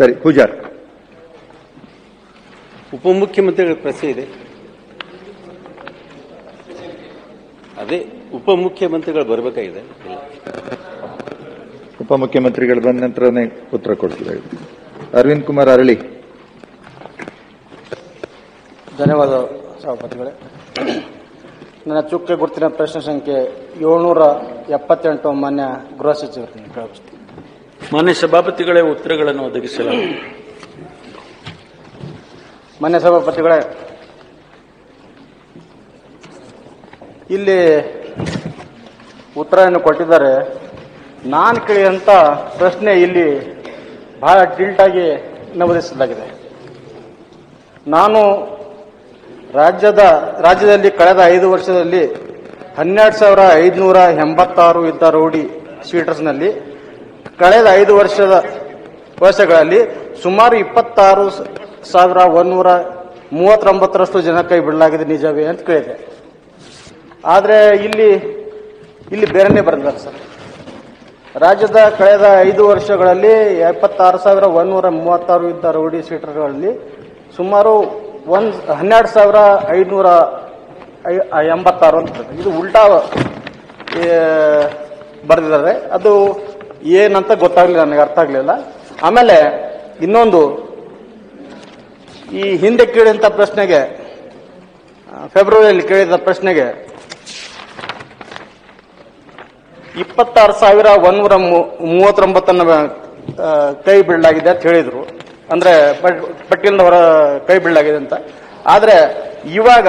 ಸರಿ ಪೂಜಾರ್ ಉಪಮುಖ್ಯಮಂತ್ರಿಗಳ ಪ್ರಶ್ನೆ ಇದೆ ಅದೇ ಉಪಮುಖ್ಯಮಂತ್ರಿಗಳು ಬರಬೇಕಾಗಿದೆ ಉಪಮುಖ್ಯಮಂತ್ರಿಗಳು ಬಂದ ನಂತರನೇ ಉತ್ತರ ಕೊಡ್ತೀವಿ ಅರವಿಂದ್ ಕುಮಾರ್ ಅರಳಿ ಧನ್ಯವಾದ ಸಭಾಪತಿಗಳೇ ನನ್ನ ಚುಕ್ಕೆ ಗುರುತಿನ ಪ್ರಶ್ನೆ ಸಂಖ್ಯೆ 778 ಮಾನ್ಯ ಗೃಹ ಸಚಿವರಿಗೆ ಕಳುಹಿಸುತ್ತೇನೆ ಮಾನ್ಯ ಸಭಾಪತಿಗಳೇ ಉತ್ತರಗಳನ್ನು ಒದಗಿಸಲಾಗಿದೆ ಮಾನ್ಯ ಸಭಾಪತಿಗಳೇ ಇಲ್ಲಿ ಉತ್ತರವನ್ನು ಕೊಟ್ಟಿದ್ದಾರೆ ನಾನು ಕೇಳಿದಂಥ ಪ್ರಶ್ನೆ ಇಲ್ಲಿ ಬಹಳ ಟಿಲ್ಟಾಗಿ ನಮೂದಿಸಲಾಗಿದೆ ನಾನು ರಾಜ್ಯದಲ್ಲಿ ಕಳೆದ 5 ವರ್ಷದಲ್ಲಿ 12,586 ಇದ್ದ ರೌಡಿ ಶೀಟರ್ಸ್ನಲ್ಲಿ ಕಳೆದ 5 ವರ್ಷಗಳಲ್ಲಿ ಸುಮಾರು 26,139 ಜನ ಕೈ ಬಿಡಲಾಗಿದೆ ನಿಜವೇ ಅಂತ ಕೇಳಿದೆ. ಆದರೆ ಇಲ್ಲಿ ಬೇರೆನೇ ಬರೆದಿದ್ದಾರೆ ಸರ್. ರಾಜ್ಯದ ಕಳೆದ 5 ವರ್ಷಗಳಲ್ಲಿ 76,136 ಇದ್ದ ರೌಡಿ ಶೀಟರ್ಗಳಲ್ಲಿ ಸುಮಾರು 12,586 ಅಂತ ಇದು ಉಲ್ಟಾ ಬರೆದಿದ್ದಾರೆ. ಅದು ಏನಂತ ಗೊತ್ತಾಗ್ಲಿಲ್ಲ, ನನಗೆ ಅರ್ಥ ಆಗ್ಲಿಲ್ಲ. ಆಮೇಲೆ ಇನ್ನೊಂದು, ಈ ಹಿಂದೆ ಕೇಳಿದಂಥ ಪ್ರಶ್ನೆಗೆ, ಫೆಬ್ರವರಿಯಲ್ಲಿ ಕೇಳಿದ ಪ್ರಶ್ನೆಗೆ 26,139 ಕೈ ಬಿಡಲಾಗಿದೆ ಅಂತ ಹೇಳಿದ್ರು, ಅಂದ್ರೆ ಪಟ್ಟಿಯಿಂದ ಹೊರ ಕೈ ಬಿಡಲಾಗಿದೆ ಅಂತ. ಆದ್ರೆ ಇವಾಗ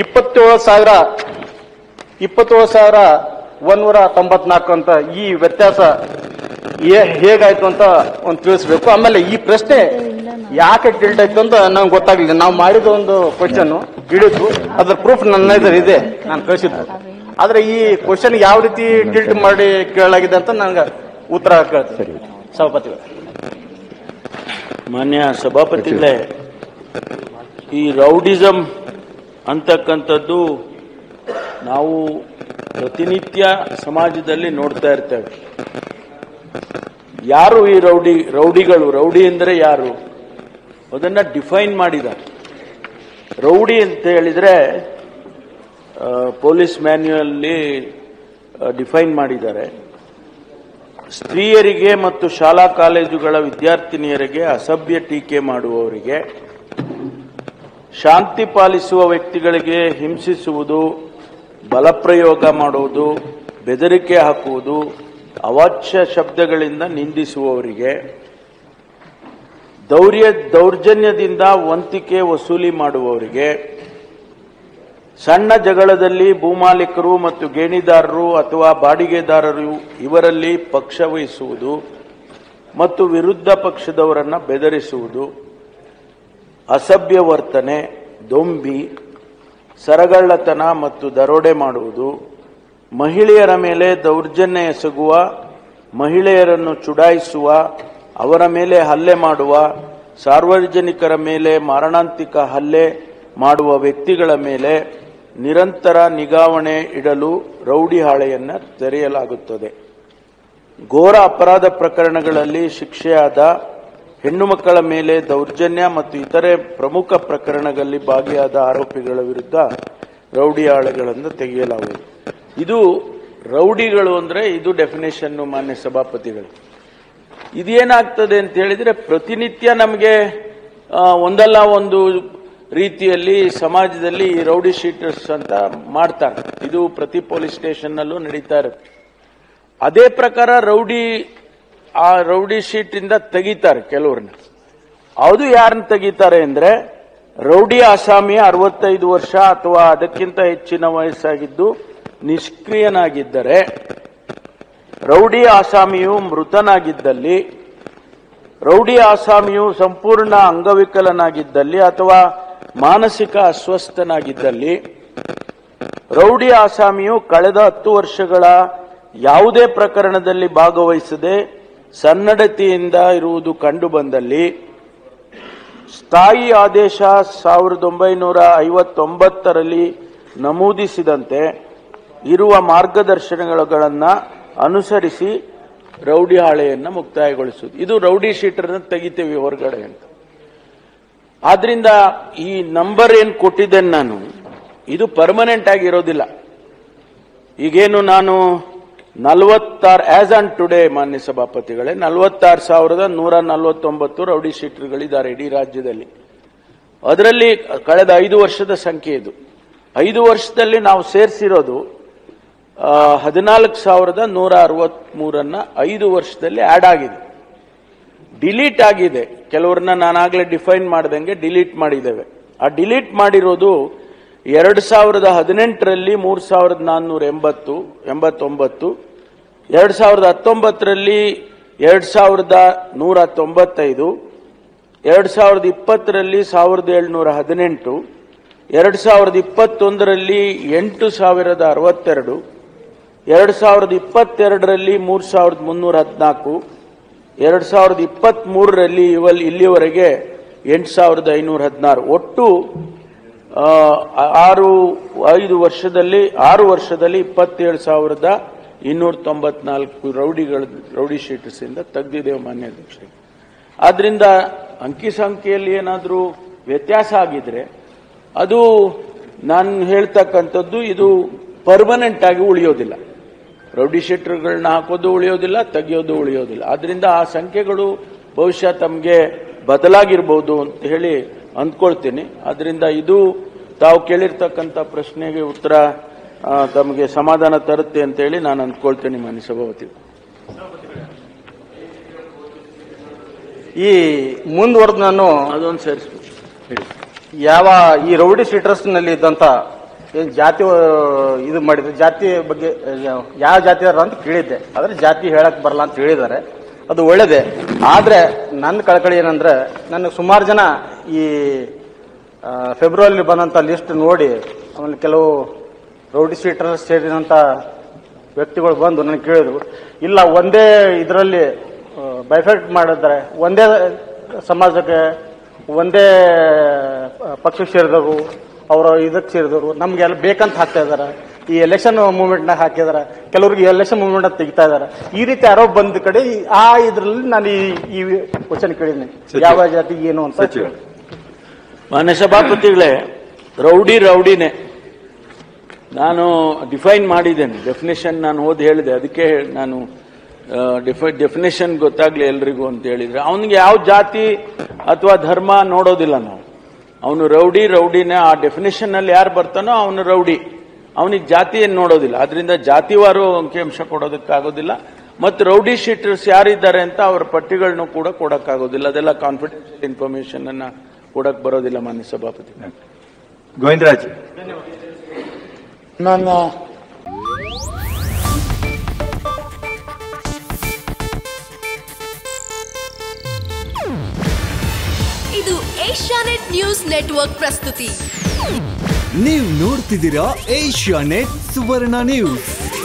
27,194 ಅಂತ ಈ ವ್ಯತ್ಯಾಸ ಹೇಗಾಯ್ತು ಅಂತ ಒಂದು ತಿಳಿಸ್ಬೇಕು. ಆಮೇಲೆ ಈ ಪ್ರಶ್ನೆ ಯಾಕೆ ಟಿಲ್ಟ್ ಆಯ್ತು ಅಂತ ನಮ್ಗೆ ಗೊತ್ತಾಗ್ಲಿಲ್ಲ. ನಾವು ಮಾಡಿದ ಒಂದು ಕ್ವಶನ್ ಹಿಡಿದು ಅದ್ರ ಪ್ರೂಫ್ ನನ್ನ ಇದ್ರ ಇದೆ, ನಾನು ಕಳಿಸಿದ್ದು. ಆದ್ರೆ ಈ ಕ್ವಶನ್ ಯಾವ ರೀತಿ ಟಿಲ್ಟ್ ಮಾಡಿ ಕೇಳಲಾಗಿದೆ ಅಂತ ನನ್ಗೆ ಉತ್ತರ ಕೇಳ್ತೀನಿ ಸಭಾಪತಿಗಳ. ಮಾನ್ಯ ಸಭಾಪತಿಗಳೇ, ಈ ರೌಡಿಸಂ ಅಂತಕ್ಕಂಥದ್ದು ನಾವು ಪ್ರತಿನಿತ್ಯ ಸಮಾಜದಲ್ಲಿ ನೋಡ್ತಾ ಇರ್ತೇವೆ. ಯಾರು ಈ ರೌಡಿಗಳು, ರೌಡಿ ಅಂದರೆ ಯಾರು ಅದನ್ನು ಡಿಫೈನ್ ಮಾಡಿದ್ದಾರೆ. ರೌಡಿ ಅಂತ ಹೇಳಿದರೆ ಪೊಲೀಸ್ ಮ್ಯಾನ್ಯುವಲ್ಲಿ ಡಿಫೈನ್ ಮಾಡಿದ್ದಾರೆ. ಸ್ತ್ರೀಯರಿಗೆ ಮತ್ತು ಶಾಲಾ ಕಾಲೇಜುಗಳ ವಿದ್ಯಾರ್ಥಿನಿಯರಿಗೆ ಅಸಭ್ಯ ಟೀಕೆ ಮಾಡುವವರಿಗೆ, ಶಾಂತಿ ಪಾಲಿಸುವ ವ್ಯಕ್ತಿಗಳಿಗೆ ಹಿಂಸಿಸುವುದು, ಬಲಪ್ರಯೋಗ ಮಾಡುವುದು, ಬೆದರಿಕೆ ಹಾಕುವುದು, ಅವಾಚ್ಯ ಶಬ್ದಗಳಿಂದ ನಿಂದಿಸುವವರಿಗೆ, ದೌರ್ಜನ್ಯದಿಂದ ವಂತಿಕೆ ವಸೂಲಿ ಮಾಡುವವರಿಗೆ, ಸಣ್ಣ ಜಗಳದಲ್ಲಿ ಭೂಮಾಲೀಕರು ಮತ್ತು ಗೇಣಿದಾರರು ಅಥವಾ ಬಾಡಿಗೆದಾರರು ಇವರಲ್ಲಿ ಪಕ್ಷ ವಹಿಸುವುದು ಮತ್ತು ವಿರುದ್ಧ ಪಕ್ಷದವರನ್ನು ಬೆದರಿಸುವುದು, ಅಸಭ್ಯ ವರ್ತನೆ, ದೊಂಬಿ, ಸರಗಳ್ಳತನ ಮತ್ತು ದರೋಡೆ ಮಾಡುವುದು, ಮಹಿಳೆಯರ ಮೇಲೆ ದೌರ್ಜನ್ಯ ಎಸಗುವ, ಮಹಿಳೆಯರನ್ನು ಚುಡಾಯಿಸುವ, ಅವರ ಮೇಲೆ ಹಲ್ಲೆ ಮಾಡುವ, ಸಾರ್ವಜನಿಕರ ಮೇಲೆ ಮಾರಣಾಂತಿಕ ಹಲ್ಲೆ ಮಾಡುವ ವ್ಯಕ್ತಿಗಳ ಮೇಲೆ ನಿರಂತರ ನಿಗಾವಣೆ ಇಡಲು ರೌಡಿ ಹಾಳೆಯನ್ನು ತೆರೆಯಲಾಗುತ್ತದೆ. ಘೋರ ಅಪರಾಧ ಪ್ರಕರಣಗಳಲ್ಲಿ ಶಿಕ್ಷೆಯಾದ ಹೆಣ್ಣು ಮಕ್ಕಳ ಮೇಲೆ ದೌರ್ಜನ್ಯ ಮತ್ತು ಇತರೆ ಪ್ರಮುಖ ಪ್ರಕರಣಗಳಲ್ಲಿ ಭಾಗಿಯಾದ ಆರೋಪಿಗಳ ವಿರುದ್ಧ ರೌಡಿ ಹಾಳೆಗಳನ್ನು ತೆಗೆಯಲಾಗುವುದು. ಇದು ರೌಡಿಗಳು ಅಂದರೆ ಇದು ಡೆಫಿನೇಷನ್ನು ಮಾನ್ಯ ಸಭಾಪತಿಗಳು. ಇದೇನಾಗ್ತದೆ ಅಂತ ಹೇಳಿದರೆ, ಪ್ರತಿನಿತ್ಯ ನಮಗೆ ಒಂದಲ್ಲ ಒಂದು ರೀತಿಯಲ್ಲಿ ಸಮಾಜದಲ್ಲಿ ಈ ರೌಡಿ ಶೀಟರ್ಸ್ ಅಂತ ಮಾಡ್ತಾರೆ. ಇದು ಪ್ರತಿ ಪೊಲೀಸ್ ಸ್ಟೇಷನ್ನಲ್ಲೂ ನಡೀತಾ ಇರುತ್ತೆ. ಅದೇ ಪ್ರಕಾರ ರೌಡಿ ಶೀಟಿಂದ ತೆಗಿತಾರೆ ಕೆಲವ್ರನ್ನ. ಅದು ಯಾರನ್ನ ತೆಗಿತಾರೆ ಅಂದರೆ, ರೌಡಿ ಆಸಾಮಿಯ 65 ವರ್ಷ ಅಥವಾ ಅದಕ್ಕಿಂತ ಹೆಚ್ಚಿನ ವಯಸ್ಸಾಗಿದ್ದು ನಿಷ್ಕ್ರಿಯನಾಗಿದ್ದರೆ, ರೌಡಿ ಆಸಾಮಿಯು ಮೃತನಾಗಿದ್ದಲ್ಲಿ, ರೌಡಿ ಆಸಾಮಿಯು ಸಂಪೂರ್ಣ ಅಂಗವಿಕಲನಾಗಿದ್ದಲ್ಲಿ ಅಥವಾ ಮಾನಸಿಕ ಅಸ್ವಸ್ಥನಾಗಿದ್ದಲ್ಲಿ, ರೌಡಿ ಆಸಾಮಿಯು ಕಳೆದ 10 ವರ್ಷಗಳ ಯಾವುದೇ ಪ್ರಕರಣದಲ್ಲಿ ಭಾಗವಹಿಸದೆ ಸನ್ನಡತೆಯಿಂದ ಇರುವುದು ಕಂಡುಬಂದಲ್ಲಿ, ಸ್ಥಾಯಿ ಆದೇಶ 1959ರಲ್ಲಿ ನಮೂದಿಸಿದಂತೆ ಇರುವ ಮಾರ್ಗದರ್ಶನಗಳನ್ನು ಅನುಸರಿಸಿ ರೌಡಿ ಹಾಳೆಯನ್ನು ಮುಕ್ತಾಯಗೊಳಿಸುವುದು. ಇದು ರೌಡಿ ಶೀಟರ್ನ ತೆಗಿತೇವೆ ಹೊರಗಡೆ ಅಂತ. ಆದ್ರಿಂದ ಈ ನಂಬರ್ ಏನು ಕೊಟ್ಟಿದ್ದೇನೆ ನಾನು, ಇದು ಪರ್ಮನೆಂಟ್ ಆಗಿರೋದಿಲ್ಲ. ಈಗೇನು ನಾನು 46 ಆಸ್ ಆನ್ ಟುಡೇ ಮಾನ್ಯ ಸಭಾಪತಿಗಳೇ 46,149 ರೌಡಿ ಶೀಟರ್ಗಳಿದ್ದಾರೆ ಇಡೀ ರಾಜ್ಯದಲ್ಲಿ. ಅದರಲ್ಲಿ ಕಳೆದ 5 ವರ್ಷದ ಸಂಖ್ಯೆ ಇದು. 5 ವರ್ಷದಲ್ಲಿ ನಾವು ಸೇರಿಸಿರೋದು 14,163ನ್ನ 5 ವರ್ಷದಲ್ಲಿ ಆಡ್ ಆಗಿದೆ, ಡಿಲೀಟ್ ಆಗಿದೆ. ಕೆಲವ್ರನ್ನ ನಾನಾಗಲೇ ಡಿಫೈನ್ ಮಾಡ್ದಂಗೆ ಡಿಲೀಟ್ ಮಾಡಿದ್ದೇವೆ. ಆ ಡಿಲೀಟ್ ಮಾಡಿರೋದು 2018ರಲ್ಲಿ 3,489, 2019ರಲ್ಲಿ 2,195, 2020ರಲ್ಲಿ 1,718, 2021ರಲ್ಲಿ 8,062, 2022ರಲ್ಲಿ 3,314, 2023ರಲ್ಲಿ ಇಲ್ಲಿವರೆಗೆ 8,516. ಒಟ್ಟು 6 ವರ್ಷದಲ್ಲಿ 27,294 ರೌಡಿ ಶೀಟರ್ಸ್ ಇಂದ ತೆಗೆದಿದ್ದೇವೆ ಮಾನ್ಯ ಅಧ್ಯಕ್ಷರೇ. ಆದ್ರಿಂದ ಅಂಕಿ ಸಂಖ್ಯೆಯಲ್ಲಿ ಏನಾದರೂ ವ್ಯತ್ಯಾಸ ಆಗಿದ್ರೆ ಅದು ನಾನು ಹೇಳ್ತಕ್ಕಂಥದ್ದು, ಇದು ಪರ್ಮನೆಂಟ್ ಆಗಿ ಉಳಿಯೋದಿಲ್ಲ. ರೌಡಿ ಶೀಟರ್ಗಳನ್ನ ಹಾಕೋದು ಉಳಿಯೋದಿಲ್ಲ, ತೆಗೆಯೋದು ಉಳಿಯೋದಿಲ್ಲ. ಆದ್ರಿಂದ ಆ ಸಂಖ್ಯೆಗಳು ಬಹುಶಃ ತಮಗೆ ಬದಲಾಗಿರ್ಬೋದು ಅಂತ ಹೇಳಿ ಅಂದ್ಕೊಳ್ತೀನಿ. ಆದ್ರಿಂದ ಇದು ತಾವು ಕೇಳಿರ್ತಕ್ಕಂಥ ಪ್ರಶ್ನೆಗೆ ಉತ್ತರ ತಮಗೆ ಸಮಾಧಾನ ತರುತ್ತೆ ಅಂತ ಹೇಳಿ ನಾನು ಅಂದ್ಕೊಳ್ತೀನಿ ಮಾನ್ಯ ಸಭಾಪತಿ. ಈ ಮುಂದುವರೆದು ನಾನು ಅದೊಂದು ಸೇರಿಸ್ಬೇಕು. ಯಾವ ಈ ರೌಡಿ ಶೀಟರ್ಸ್ ನಲ್ಲಿ ಇದ್ದಂತ ಜಾತಿ ಇದು ಮಾಡಿದ್ರು, ಜಾತಿ ಬಗ್ಗೆ ಯಾವ ಜಾತಿ ಅಂತ ಕೇಳಿದ್ದೆ, ಆದ್ರೆ ಜಾತಿ ಹೇಳಕ್ ಬರಲ್ಲ ಅಂತ ಹೇಳಿದ್ದಾರೆ. ಅದು ಒಳ್ಳೇದೆ. ಆದ್ರೆ ನನ್ನ ಕಳಕಳಿ ಏನಂದ್ರೆ, ನನಗೆ ಸುಮಾರು ಜನ ಈ ಫೆಬ್ರವರಿಲಿ ಬಂದಂತ ಲಿಸ್ಟ್ ನೋಡಿ, ಆಮೇಲೆ ಕೆಲವು ರೌಡಿ ಶೀಟರ್ಸ್ ಸೇರಿದಂತ ವ್ಯಕ್ತಿಗಳು ಬಂದು ನನಗೆ ಕೇಳಿದ್ರು, ಇಲ್ಲ ಒಂದೇ ಇದರಲ್ಲಿ ಬೈಫೆಕ್ಟ್ ಮಾಡಿದ್ದಾರೆ, ಒಂದೇ ಸಮಾಜಕ್ಕೆ ಒಂದೇ ಪಕ್ಷಕ್ಕೆ ಸೇರಿದವರು, ಅವರು ಇದಕ್ಕೆ ಸೇರಿದವರು, ನಮ್ಗೆ ಎಲ್ಲ ಬೇಕಂತ ಹಾಕ್ತಾ ಇದ್ದಾರೆ, ಈ ಎಲೆಕ್ಷನ್ ಮೂವ್ಮೆಂಟ್ನಾಗ ಹಾಕಿದಾರೆ, ಕೆಲವ್ರಿಗೆ ಎಲೆಕ್ಷನ್ ಮೂವ್ಮೆಂಟ್ ಅಂತ ತೆಗಿತಾ ಇದ್ದಾರೆ. ಈ ರೀತಿ ಯಾರೋ ಬಂದ ಕಡೆ ಆ ಇದ್ರಲ್ಲಿ ನಾನು ಈ ಕ್ವಶನ್ ಕೇಳಿದ್ದೀನಿ, ಯಾವ ಜಾತಿ ಏನು ಅಂತ. ಮಾನ್ಯ ಸಭಾಪತಿಗಳೇ, ರೌಡಿನೇ ನಾನು ಡಿಫೈನ್ ಮಾಡಿದ್ದೇನೆ. ಡೆಫಿನೇಷನ್ ನಾನು ಓದಿ ಹೇಳಿದೆ, ಅದಕ್ಕೆ ನಾನು ಡೆಫಿನೇಷನ್ ಗೊತ್ತಾಗ್ಲಿ ಎಲ್ರಿಗೂ ಅಂತ ಹೇಳಿದ್ರೆ, ಅವನಿಗೆ ಯಾವ ಜಾತಿ ಅಥವಾ ಧರ್ಮ ನೋಡೋದಿಲ್ಲ ನಾವು. ಅವನು ರೌಡಿನೇ ಆ ಡೆಫಿನೇಷನ್ ನಲ್ಲಿ ಯಾರು ಬರ್ತಾನೋ ಅವನು ರೌಡಿ, ಅವನಿಗೆ ಜಾತಿ ಏನು ನೋಡೋದಿಲ್ಲ. ಆದ್ರಿಂದ ಜಾತಿವಾರು ಅಂಕಿಅಂಶ ಕೊಡೋದಕ್ಕಾಗೋದಿಲ್ಲ, ಮತ್ತು ರೌಡಿ ಶೀಟರ್ಸ್ ಯಾರಿದ್ದಾರೆ ಅಂತ ಅವ್ರ ಪಟ್ಟಿಗಳನ್ನು ಕೂಡ ಕೊಡಕ್ಕಾಗೋದಿಲ್ಲ. ಅದೆಲ್ಲ ಕಾನ್ಫಿಡೆನ್ಷಿಯಲ್ ಇನ್ಫಾರ್ಮೇಶನ್ ಅನ್ನ ಕೊಡಕ್ ಬರೋದಿಲ್ಲ ಮಾನ್ಯ ಸಭಾಪತಿ. ಗೋವಿಂದರಾಜ್, ನಾನು ಇದು ಏಷ್ಯಾನೆಟ್ ನ್ಯೂಸ್ ನೆಟ್ವರ್ಕ್ ಪ್ರಸ್ತುತಿ. ನೀವು ನೋಡ್ತಿದ್ದೀರಾ ಏಷ್ಯಾನೆಟ್ ಸುವರ್ಣ ನ್ಯೂಸ್.